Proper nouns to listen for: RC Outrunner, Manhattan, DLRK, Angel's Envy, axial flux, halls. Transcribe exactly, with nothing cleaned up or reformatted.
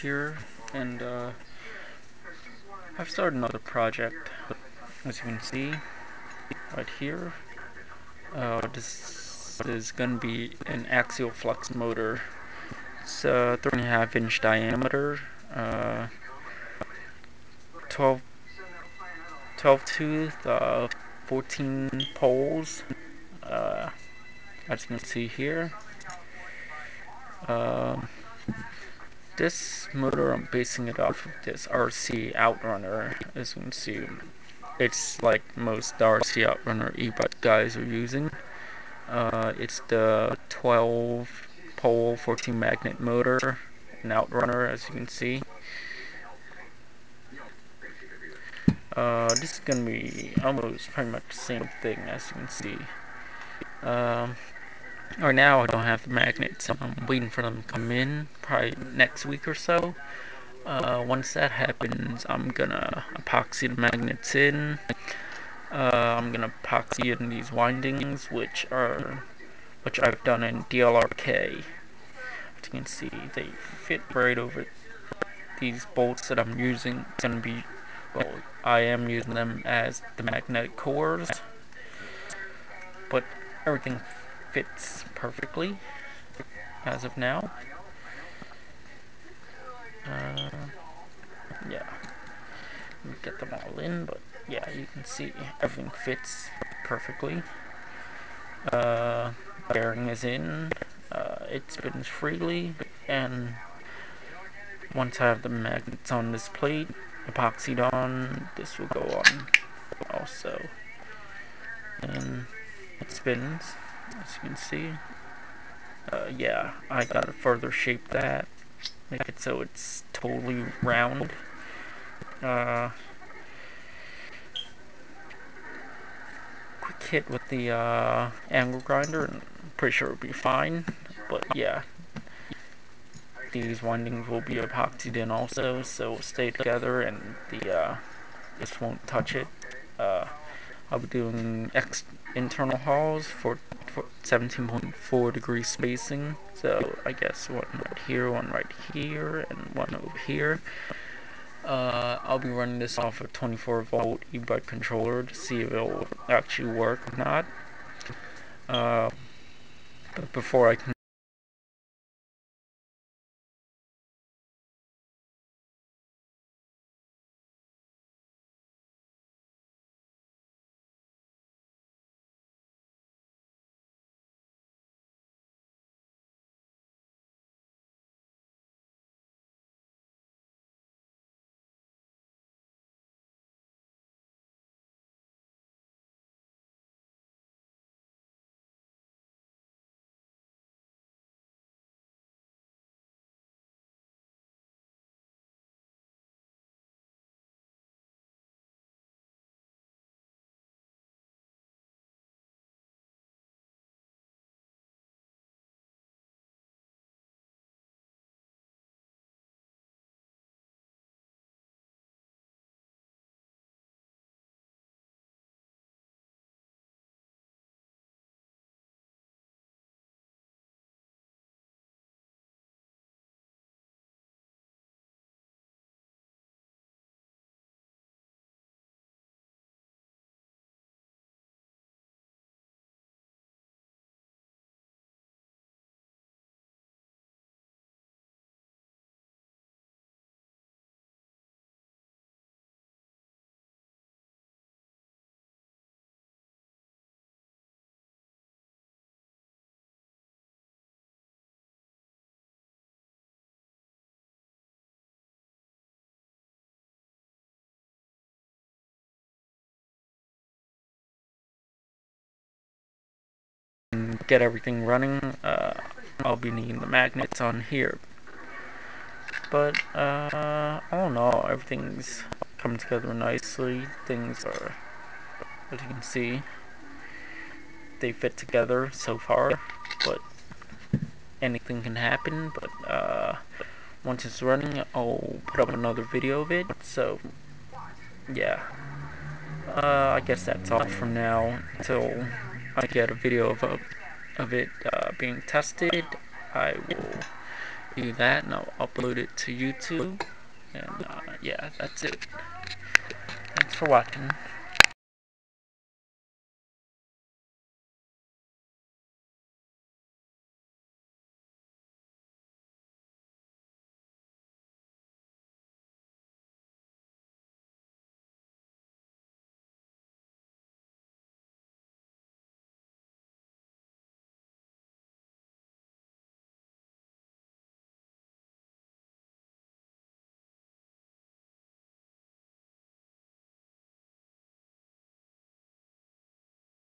here, and uh, I've started another project, as you can see right here. Uh, this is going to be an axial flux motor. It's a three and a half inch diameter, uh, twelve, twelve tooth, uh, fourteen poles, uh, as you can see here. Uh, this motor, I'm basing it off of this R C Outrunner. As you can see, it's like most R C Outrunner e-bike guys are using. Uh, it's the twelve pole, fourteen magnet motor, an Outrunner, as you can see. Uh, this is gonna be almost pretty much the same thing, as you can see. Um, Right now I don't have the magnets, so I'm waiting for them to come in, probably next week or so. Uh, once that happens, I'm gonna epoxy the magnets in. Uh, I'm gonna epoxy in these windings, which are, which I've done in D L R K. As you can see, they fit right over these bolts that I'm using. It's gonna be, well, I am using them as the magnetic cores, but everything fits perfectly as of now. Uh, yeah, let me get them all in, but yeah, you can see everything fits perfectly. Uh, bearing is in, uh, it spins freely, and once I have the magnets on this plate, epoxied on, this will go on also, and it spins. As you can see, uh, yeah, I gotta further shape that, make it so it's totally round. Uh, quick hit with the uh, angle grinder, and I'm pretty sure it'll be fine. But yeah, these windings will be epoxied in also, so it'll stay together, and the uh, this won't touch it. Uh, I'll be doing ex internal hauls for seventeen point four degree spacing, so I guess one right here, one right here, and one over here. Uh, I'll be running this off a twenty-four volt e-bike controller to see if it'll actually work or not. Uh, but before I can get everything running, uh, I'll be needing the magnets on here. But uh, all in all, everything's coming together nicely. Things are, as you can see, they fit together so far, but anything can happen. But uh, once it's running, I'll put up another video of it. So yeah, uh, I guess that's all from now until I get a video of a of it uh, being tested. I will do that, and I'll upload it to YouTube. And uh, yeah, that's it. Thanks for watching.